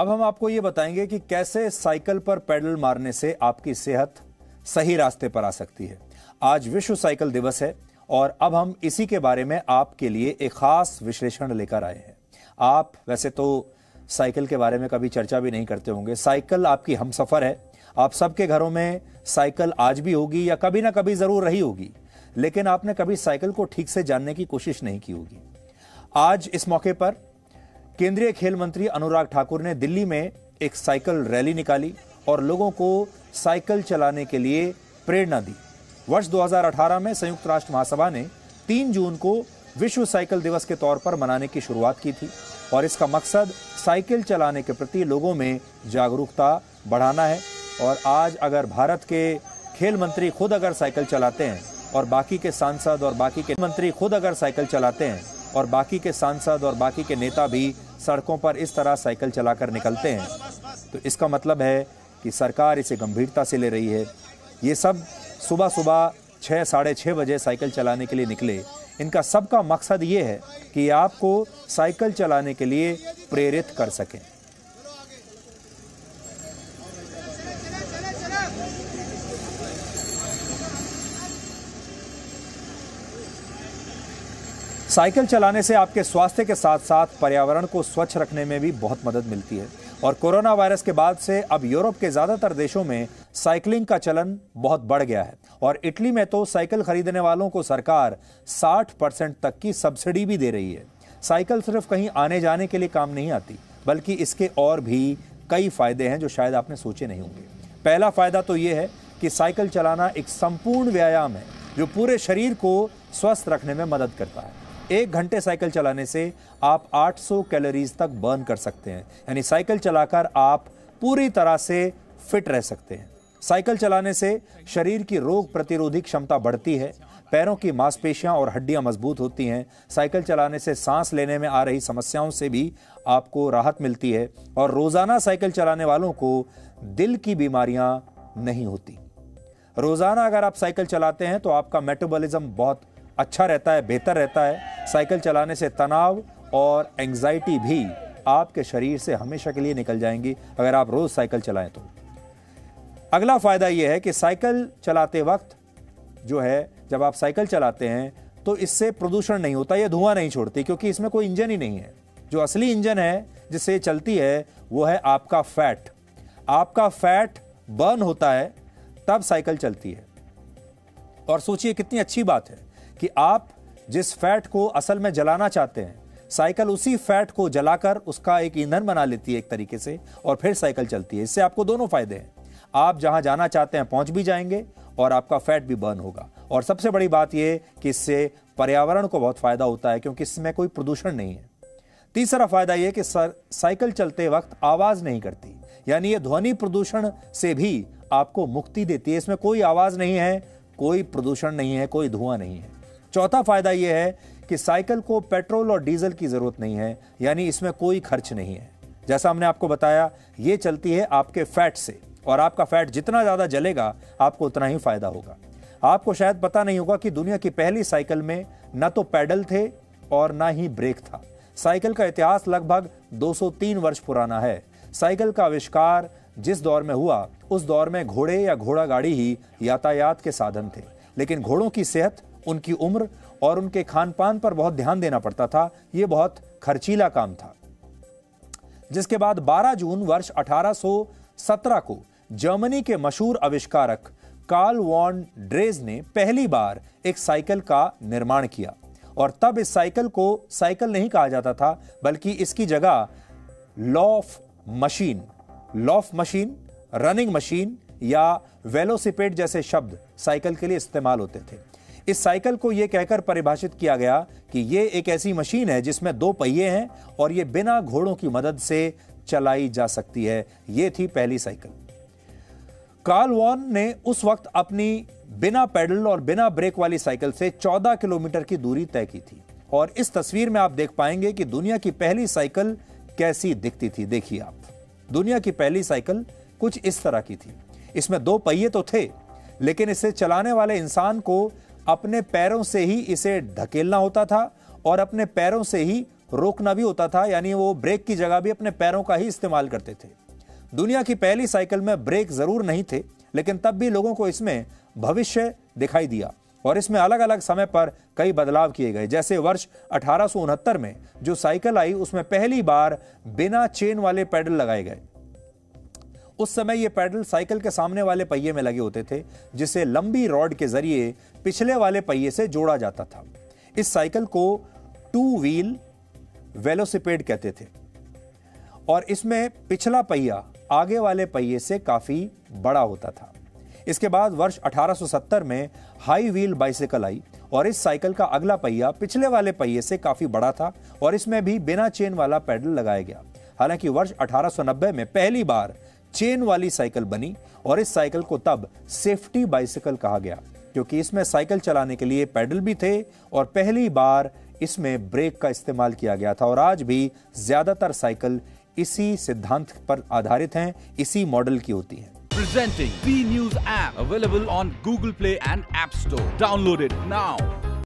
अब हम आपको ये बताएंगे कि कैसे साइकिल पर पैडल मारने से आपकी सेहत सही रास्ते पर आ सकती है। आज विश्व साइकिल दिवस है और अब हम इसी के बारे में आपके लिए एक खास विश्लेषण लेकर आए हैं। आप वैसे तो साइकिल के बारे में कभी चर्चा भी नहीं करते होंगे, साइकिल आपकी हमसफर है, आप सबके घरों में साइकिल आज भी होगी या कभी ना कभी जरूर रही होगी, लेकिन आपने कभी साइकिल को ठीक से जानने की कोशिश नहीं की होगी। आज इस मौके पर केंद्रीय खेल मंत्री अनुराग ठाकुर ने दिल्ली में एक साइकिल रैली निकाली और लोगों को साइकिल चलाने के लिए प्रेरणा दी। वर्ष 2018 में संयुक्त राष्ट्र महासभा ने 3 जून को विश्व साइकिल दिवस के तौर पर मनाने की शुरुआत की थी और इसका मकसद साइकिल चलाने के प्रति लोगों में जागरूकता बढ़ाना है। और आज अगर भारत के खेल मंत्री खुद अगर साइकिल चलाते हैं और बाकी के सांसद और बाकी के मंत्री खुद अगर साइकिल चलाते हैं और बाकी के सांसद और बाकी के नेता भी सड़कों पर इस तरह साइकिल चलाकर निकलते हैं, तो इसका मतलब है कि सरकार इसे गंभीरता से ले रही है। ये सब सुबह सुबह 6, 6:30 बजे साइकिल चलाने के लिए निकले, इनका सबका मकसद ये है कि आपको साइकिल चलाने के लिए प्रेरित कर सकें। साइकिल चलाने से आपके स्वास्थ्य के साथ साथ पर्यावरण को स्वच्छ रखने में भी बहुत मदद मिलती है और कोरोना वायरस के बाद से अब यूरोप के ज़्यादातर देशों में साइकिलिंग का चलन बहुत बढ़ गया है और इटली में तो साइकिल खरीदने वालों को सरकार 60% तक की सब्सिडी भी दे रही है। साइकिल सिर्फ कहीं आने जाने के लिए काम नहीं आती, बल्कि इसके और भी कई फ़ायदे हैं जो शायद आपने सोचे नहीं होंगे। पहला फ़ायदा तो ये है कि साइकिल चलाना एक संपूर्ण व्यायाम है जो पूरे शरीर को स्वस्थ रखने में मदद करता है। 1 घंटे साइकिल चलाने से आप 800 कैलोरीज तक बर्न कर सकते हैं, यानी साइकिल चलाकर आप पूरी तरह से फिट रह सकते हैं। साइकिल चलाने से शरीर की रोग प्रतिरोधी क्षमता बढ़ती है, पैरों की मांसपेशियां और हड्डियां मजबूत होती हैं। साइकिल चलाने से सांस लेने में आ रही समस्याओं से भी आपको राहत मिलती है और रोज़ाना साइकिल चलाने वालों को दिल की बीमारियां नहीं होती। रोज़ाना अगर आप साइकिल चलाते हैं तो आपका मेटाबॉलिज्म बहुत अच्छा रहता है, बेहतर रहता है। साइकिल चलाने से तनाव और एंग्जाइटी भी आपके शरीर से हमेशा के लिए निकल जाएंगी अगर आप रोज़ साइकिल चलाएं तो। अगला फ़ायदा यह है कि साइकिल चलाते वक्त जो है, जब आप साइकिल चलाते हैं तो इससे प्रदूषण नहीं होता, यह धुआं नहीं छोड़ती, क्योंकि इसमें कोई इंजन ही नहीं है। जो असली इंजन है जिससे चलती है वो है आपका फैट। आपका फैट बर्न होता है तब साइकिल चलती है। और सोचिए कितनी अच्छी बात है कि आप जिस फैट को असल में जलाना चाहते हैं, साइकिल उसी फैट को जलाकर उसका एक ईंधन बना लेती है एक तरीके से, और फिर साइकिल चलती है। इससे आपको दोनों फायदे हैं, आप जहां जाना चाहते हैं पहुंच भी जाएंगे और आपका फैट भी बर्न होगा। और सबसे बड़ी बात यह कि इससे पर्यावरण को बहुत फायदा होता है क्योंकि इसमें कोई प्रदूषण नहीं है। तीसरा फायदा यह कि साइकिल चलते वक्त आवाज़ नहीं करती, यानी यह ध्वनि प्रदूषण से भी आपको मुक्ति देती है। इसमें कोई आवाज़ नहीं है, कोई प्रदूषण नहीं है, कोई धुआं नहीं है। चौथा फायदा यह है कि साइकिल को पेट्रोल और डीजल की ज़रूरत नहीं है, यानी इसमें कोई खर्च नहीं है। जैसा हमने आपको बताया, ये चलती है आपके फैट से और आपका फैट जितना ज़्यादा जलेगा आपको उतना ही फ़ायदा होगा। आपको शायद पता नहीं होगा कि दुनिया की पहली साइकिल में ना तो पैडल थे और ना ही ब्रेक था। साइकिल का इतिहास लगभग 203 वर्ष पुराना है। साइकिल का आविष्कार जिस दौर में हुआ उस दौर में घोड़े या घोड़ा गाड़ी ही यातायात के साधन थे, लेकिन घोड़ों की सेहत, उनकी उम्र और उनके खान पान पर बहुत ध्यान देना पड़ता था। यह बहुत खर्चीला काम था। जिसके बाद 12 जून वर्ष 1817 को जर्मनी के मशहूर आविष्कारक कार्ल वॉन ड्रेज ने पहली बार एक साइकिल का निर्माण किया और तब इस साइकिल को साइकिल नहीं कहा जाता था, बल्कि इसकी जगह लॉफ मशीन, रनिंग मशीन या वेलोसिपेड जैसे शब्द साइकिल के लिए इस्तेमाल होते थे। इस साइकिल को यह कहकर परिभाषित किया गया कि यह एक ऐसी मशीन है जिसमें 2 पहिए हैं और यह बिना घोड़ों की मदद से चलाई जा सकती है। यह थी पहली साइकिल। कार्ल वॉन ने उस वक्त अपनी बिना पैडल और बिना ब्रेक वाली साइकिल से 14 किलोमीटर की दूरी तय की थी और इस तस्वीर में आप देख पाएंगे कि दुनिया की पहली साइकिल कैसी दिखती थी। देखिए आप, दुनिया की पहली साइकिल कुछ इस तरह की थी। इसमें 2 पहिए तो थे, लेकिन इसे चलाने वाले इंसान को अपने पैरों से ही इसे ढकेलना होता था और अपने पैरों से ही रोकना भी होता था, यानी वो ब्रेक की जगह भी अपने पैरों का ही इस्तेमाल करते थे। दुनिया की पहली साइकिल में ब्रेक ज़रूर नहीं थे, लेकिन तब भी लोगों को इसमें भविष्य दिखाई दिया और इसमें अलग अलग समय पर कई बदलाव किए गए। जैसे वर्ष 1869 में जो साइकिल आई उसमें पहली बार बिना चेन वाले पैडल लगाए गए। उस समय ये पैडल साइकिल के सामने वाले पहिए में लगे होते थे, जिसे लंबी रॉड के जरिए पिछले वाले पहिए से जोड़ा जाता था। इस साइकिल को टू व्हील वेलोसिपेड कहते थे और इसमें पिछला पहिया आगे वाले पहिए से काफी बड़ा होता था। इसके बाद वर्ष 1870 में हाई व्हील बाइसिकल आई और इस साइकिल का अगला पहिया पिछले वाले पहिए से काफी बड़ा था और इसमें भी बिना चेन वाला पैडल लगाया गया। हालांकि वर्ष 1890 में पहली बार चेन वाली साइकिल बनी और इस साइकिल को तब सेफ्टी बाइसिकल कहा गया, क्योंकि इसमें साइकिल चलाने के लिए पैडल भी थे और पहली बार इसमें ब्रेक का इस्तेमाल किया गया था। और आज भी ज्यादातर साइकिल इसी सिद्धांत पर आधारित हैं, इसी मॉडल की होती हैं। Presenting B News app available on Google Play and App Store. Download it now.